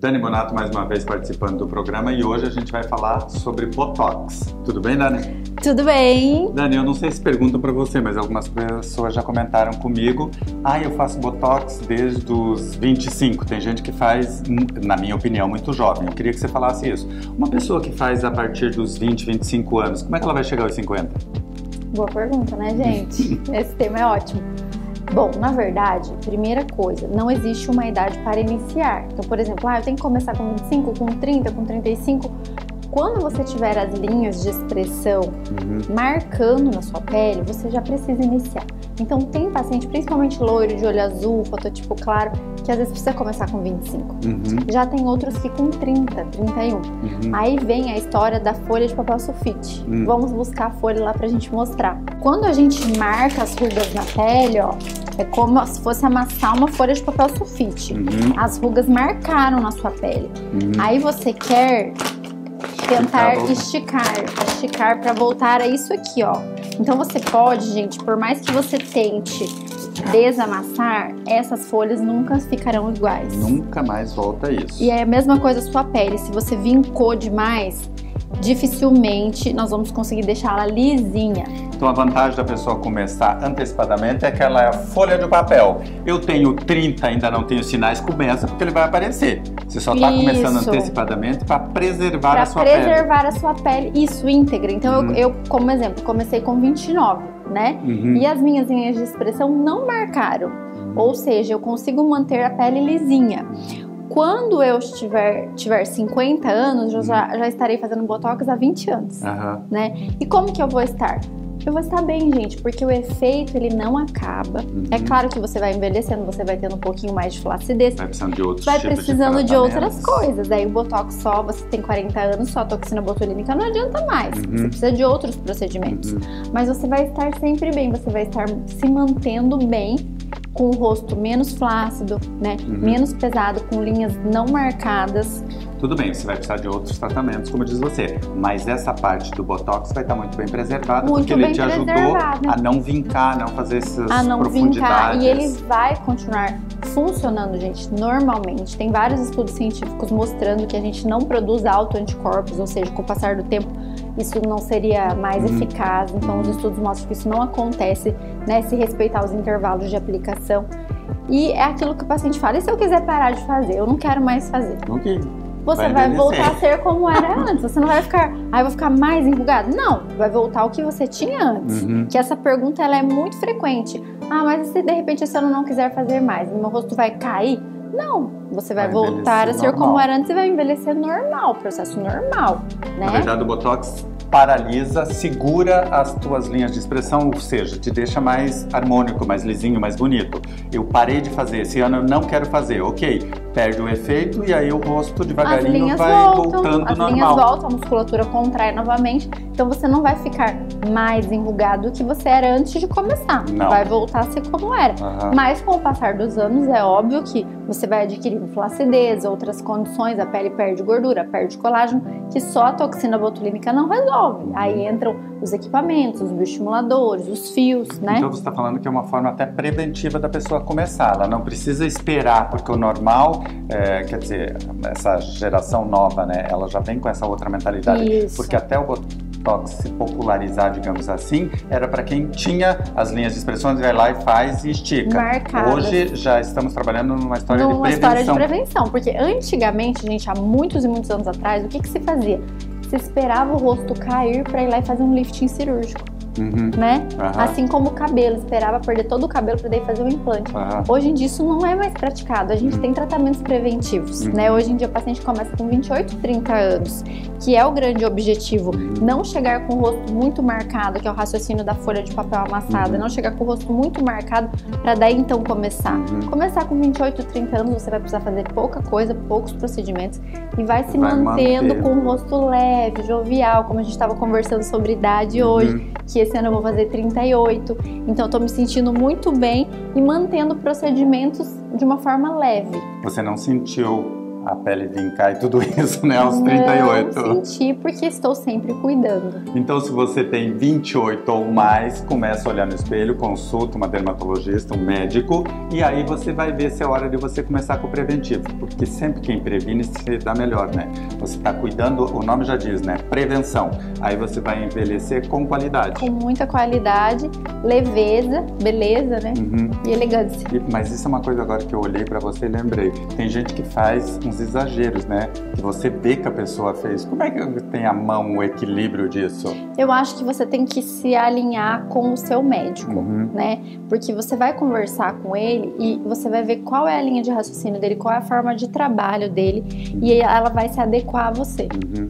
Dani Bonatto mais uma vez participando do programa e hoje a gente vai falar sobre Botox. Tudo bem, Dani? Tudo bem. Dani, eu não sei se perguntam pra você, mas algumas pessoas já comentaram comigo. Ah, eu faço Botox desde os 25. Tem gente que faz, na minha opinião, muito jovem. Eu queria que você falasse isso. Uma pessoa que faz a partir dos 20, 25 anos, como é que ela vai chegar aos 50? Boa pergunta, né, gente? Esse tema é ótimo. Bom, na verdade, primeira coisa, não existe uma idade para iniciar. Então, por exemplo, eu tenho que começar com 25, com 30, com 35. Quando você tiver as linhas de expressão marcando na sua pele, você já precisa iniciar. Então, tem paciente, principalmente loiro, de olho azul, fototipo claro, que às vezes precisa começar com 25. Já tem outros que com 30, 31. Aí vem a história da folha de papel sulfite. Vamos buscar a folha lá pra gente mostrar. Quando a gente marca as rugas na pele, ó, é como se fosse amassar uma folha de papel sulfite. As rugas marcaram na sua pele. Aí você quer tentar esticar pra voltar a isso aqui, ó. Então você pode, gente, por mais que você tente desamassar, essas folhas nunca ficarão iguais. Nunca mais volta a isso. E é a mesma coisa a sua pele. Se você vincou demais, dificilmente nós vamos conseguir deixá-la lisinha. Então a vantagem da pessoa começar antecipadamente é que ela é folha de papel. Eu tenho 30, ainda não tenho sinais, começa porque ele vai aparecer. Você só está começando antecipadamente para preservar a sua pele. Para preservar a sua pele, isso, íntegra. Então eu, como exemplo, comecei com 29, né? E as minhas linhas de expressão não marcaram. Ou seja, eu consigo manter a pele lisinha. Quando eu tiver 50 anos, eu já estarei fazendo Botox há 20 anos, né? E como que eu vou estar? Eu vou estar bem, gente, porque o efeito, ele não acaba. É claro que você vai envelhecendo, você vai tendo um pouquinho mais de flacidez. Vai precisando de outros outras coisas. Aí o Botox só, você tem 40 anos, só a toxina botulínica não adianta mais. Você precisa de outros procedimentos. Mas você vai estar sempre bem, você vai estar se mantendo bem, com o rosto menos flácido, né? Menos pesado, com linhas não marcadas. Tudo bem, você vai precisar de outros tratamentos, como diz você, mas essa parte do Botox vai estar muito bem preservada, porque ele te ajudou a não vincar, não fazer essas profundidades. E ele vai continuar funcionando, gente, normalmente. Tem vários estudos científicos mostrando que a gente não produz autoanticorpos, ou seja, com o passar do tempo isso não seria mais eficaz. Então os estudos mostram que isso não acontece, né, se respeitar os intervalos de aplicação. E é aquilo que o paciente fala: e se eu quiser parar de fazer? Eu não quero mais fazer. Você vai voltar a ser como era antes. Você não vai ficar, eu vou ficar mais enrugado. Não, vai voltar ao que você tinha antes. Que essa pergunta, ela é muito frequente. Ah, mas se de repente esse ano não quiser fazer mais, meu rosto vai cair? Não, você vai voltar a ser como era antes e vai envelhecer normal, processo normal, né? Na verdade, o Botox paralisa, segura as tuas linhas de expressão, ou seja, te deixa mais harmônico, mais lisinho, mais bonito. Eu parei de fazer, esse ano eu não quero fazer, ok, perde o efeito e aí o rosto devagarinho vai voltando normal. As linhas voltam, a musculatura contrai novamente, então você não vai ficar mais enrugado do que você era antes de começar, vai voltar a ser como era. Mas com o passar dos anos é óbvio que você vai adquirindo flacidez, outras condições, a pele perde gordura, perde colágeno, que só a toxina botulínica não resolve. Aí entram os equipamentos, os bioestimuladores, os fios, né? Então você está falando que é uma forma até preventiva da pessoa começar, ela não precisa esperar, porque o normal, quer dizer, essa geração nova, né, ela já vem com essa outra mentalidade. Porque até o Botox se popularizar, digamos assim, era para quem tinha as linhas de expressão, vai lá e faz e estica. Hoje já estamos trabalhando numa história de prevenção. Uma história de prevenção, porque antigamente, gente, há muitos e muitos anos atrás, o que se fazia? Se esperava o rosto cair para ir lá e fazer um lifting cirúrgico, né? Assim como o cabelo, esperava perder todo o cabelo para daí fazer um implante. Hoje em dia isso não é mais praticado, a gente tem tratamentos preventivos, né? Hoje em dia o paciente começa com 28, 30 anos, que é o grande objetivo, não chegar com o rosto muito marcado, que é o raciocínio da folha de papel amassada, não chegar com o rosto muito marcado para daí então começar. Começar com 28, 30 anos você vai precisar fazer pouca coisa, poucos procedimentos e vai se mantendo com o rosto leve, jovial, como a gente estava conversando sobre idade hoje, que esse ano eu vou fazer 38, então eu tô me sentindo muito bem e mantendo procedimentos de uma forma leve. Você não sentiu a pele vincar e tudo isso, né, aos 38. Não senti porque estou sempre cuidando. Então, se você tem 28 ou mais, começa a olhar no espelho, consulta uma dermatologista, um médico, e aí você vai ver se é hora de você começar com o preventivo, porque sempre quem previne se dá melhor, né? Você tá cuidando, o nome já diz, né? Prevenção. Aí você vai envelhecer com qualidade. Com muita qualidade, leveza, beleza, né? Uhum. E elegância. Mas isso é uma coisa agora que eu olhei pra você e lembrei. Tem gente que faz uns exageros, né? Que você vê que a pessoa fez. Como é que tem a mão, o equilíbrio disso? Eu acho que você tem que se alinhar com o seu médico, uhum, né? Porque você vai conversar com ele e você vai ver qual é a linha de raciocínio dele, qual é a forma de trabalho dele, uhum, e ela vai se adequar a você. Uhum.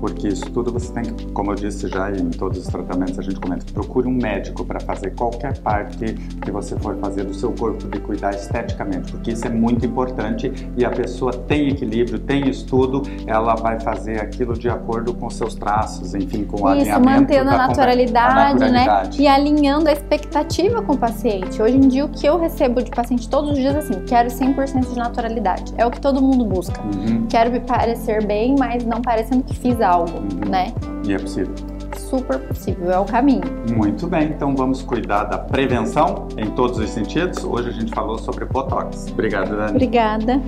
Porque isso tudo você tem que, como eu disse já em todos os tratamentos, a gente comenta, procure um médico para fazer qualquer parte que você for fazer do seu corpo, de cuidar esteticamente, porque isso é muito importante e a pessoa tem equilíbrio, tem estudo, ela vai fazer aquilo de acordo com seus traços, enfim, com o alinhamento. Isso, mantendo a naturalidade, né? E alinhando a expectativa com o paciente. Hoje em dia, o que eu recebo de paciente todos os dias é assim, quero 100% de naturalidade. É o que todo mundo busca. Uhum. Quero me parecer bem, mas não parecendo que fiz algo. Uhum. Né? E é possível. Super possível, é o caminho. Muito bem, então vamos cuidar da prevenção em todos os sentidos. Hoje a gente falou sobre Botox. Obrigada, Dani. Obrigada.